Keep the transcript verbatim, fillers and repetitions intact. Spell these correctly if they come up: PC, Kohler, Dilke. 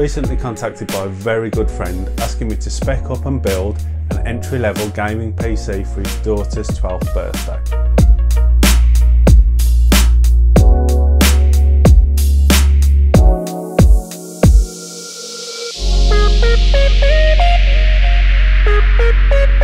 recently contacted by a very good friend asking me to spec up and build an entry-level gaming P C for his daughter's twelfth birthday. Beep, beep, beep.